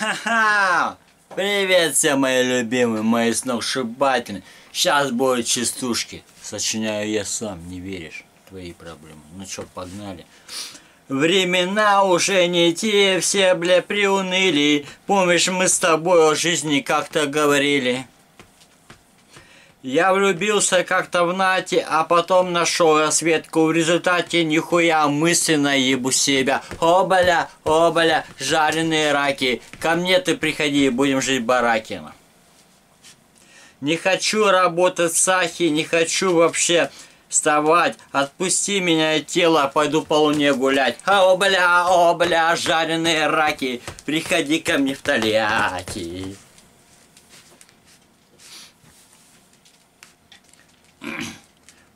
Ха-ха! Привет всем, мои любимые, мои сногсшибатели. Сейчас будут частушки. Сочиняю я сам, не веришь? Твои проблемы. Ну чё, погнали. Времена уже не те, все, бля, приуныли. Помнишь, мы с тобой о жизни как-то говорили. Я влюбился как-то в Нати, а потом нашел Светку. В результате нихуя мысленно ебу себя. Обаля, обаля, жареные раки. Ко мне ты приходи, будем жить в бараке. Не хочу работать с Ахи, не хочу вообще вставать. Отпусти меня от тела, пойду по луне гулять. Обаля, обаля, жареные раки. Приходи ко мне в Тольятти.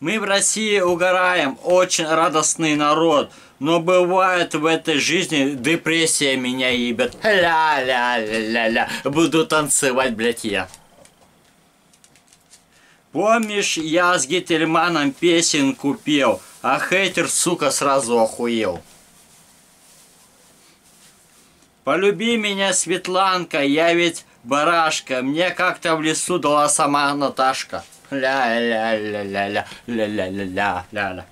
Мы в России угораем, очень радостный народ, но бывает в этой жизни депрессия меня ебет. Ля-ля-ля-ля-ля, буду танцевать, блядь, я. Помнишь, я с Гительманом песенку пел, а хейтер, сука, сразу охуел. Полюби меня, Светланка, я ведь барашка, мне как-то в лесу дала сама Наташка. Ля-ля-ля-ля-ля-ля-ля-ля-ля-ля.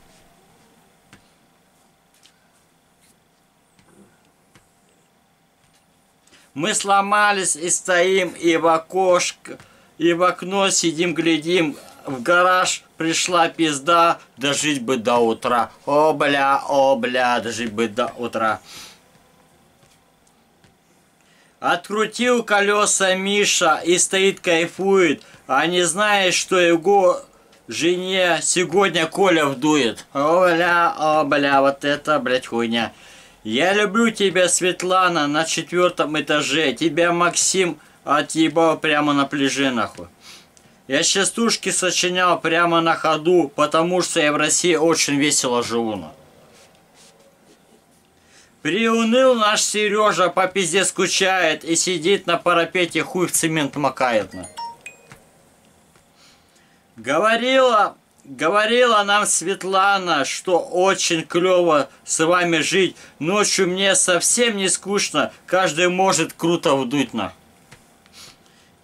Мы сломались и стоим, и в окошко, и в окно сидим, глядим. В гараж пришла пизда, дожить бы до утра. О, бля, дожить бы до утра. Открутил колеса Миша и стоит кайфует, а не знает, что его жене сегодня Коля вдует. О, бля, вот это, блядь, хуйня. Я люблю тебя, Светлана, на 4-м этаже. Тебя Максим отъебал прямо на пляже, нахуй. Я частушки сочинял прямо на ходу, потому что я в России очень весело живу, нахуй. Приуныл наш Сережа, по пизде скучает и сидит на парапете, хуй в цемент макает. Говорила нам Светлана, что очень клево с вами жить. Ночью мне совсем не скучно, каждый может круто вдуть на.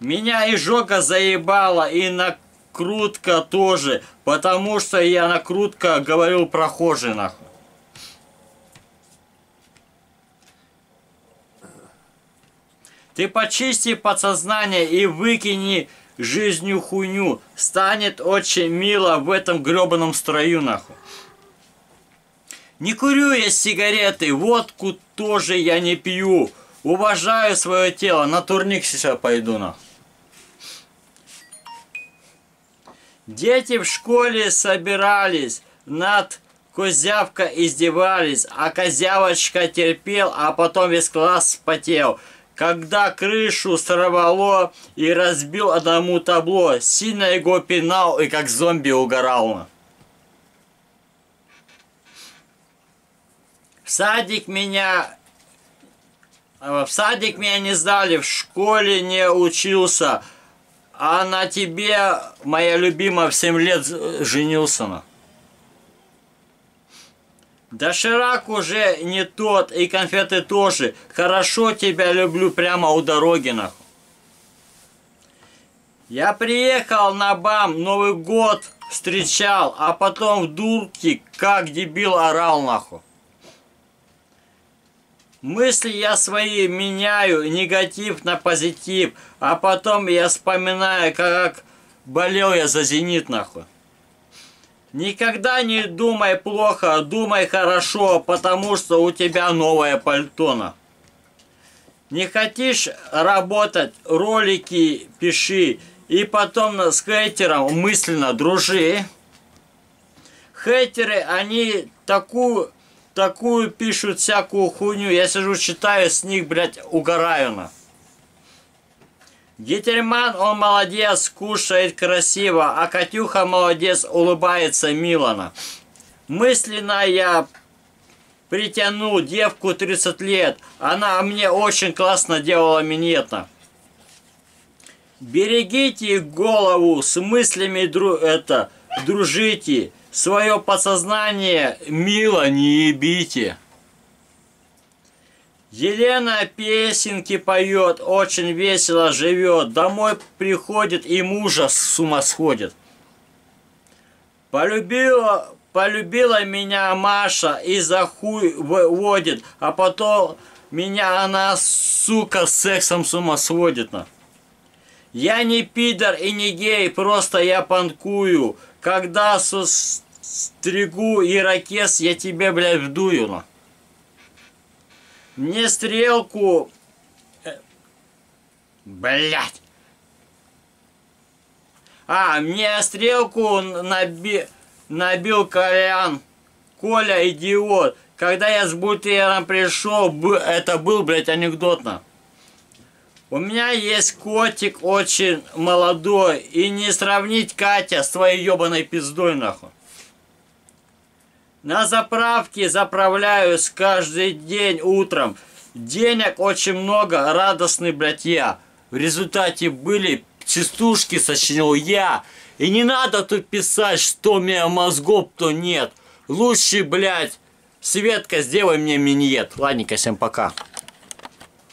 Меня изжога заебала и накрутка тоже, потому что я накрутка говорил прохожий, нахуй. Ты почисти подсознание и выкини жизнью хуйню. Станет очень мило в этом гребаном строю, нахуй. Не курю я сигареты, водку тоже я не пью. Уважаю свое тело, на турник сейчас пойду, нахуй. Дети в школе собирались, над Козявкой издевались, а Козявочка терпел, а потом весь класс вспотел. Когда крышу сорвало и разбил одному табло, сильно его пинал и как зомби угорал. В садик меня не сдали, в школе не учился, а на тебе, моя любимая, в 7 лет женился. Доширак уже не тот, и конфеты тоже. Хорошо тебя люблю прямо у дороги, нахуй. Я приехал на БАМ, Новый год встречал, а потом в дурке, как дебил, орал, нахуй. Мысли я свои меняю, негатив на позитив, а потом я вспоминаю, как болел я за «Зенит», нахуй. Никогда не думай плохо, думай хорошо, потому что у тебя новое пальто. Не хочешь работать, ролики пиши, и потом с хейтером мысленно дружи. Хейтеры, они такую пишут всякую хуйню, я сижу читаю, с них, блядь, угораю на. Гительман, он молодец, кушает красиво, а Катюха молодец, улыбается мило. Мысленно я притянул девку 30 лет, она мне очень классно делала минета. Берегите голову, с мыслями дружите, свое подсознание мило не ебите. Елена песенки поет, очень весело живет. Домой приходит и мужа с ума сходит. Полюбила меня Маша и за хуй выводит, а потом меня она, сука, сексом с ума сводит. Я не пидор и не гей, просто я панкую. Когда стригу ирокез, я тебе, блядь, вдую. Мне стрелку... Блядь. Мне стрелку набил Колян. Коля, идиот. Когда я с бутером пришел, это был, блядь, анекдотно. У меня есть котик очень молодой. И не сравнить Катя с твоей ебаной пиздой, нахуй. На заправке заправляюсь каждый день утром. Денег очень много, радостный, блядь, я. В результате были частушки, сочинил я. И не надо тут писать, что у меня мозгов, то нет. Лучше, блядь, Светка, сделай мне миньет. Ладненько, всем пока.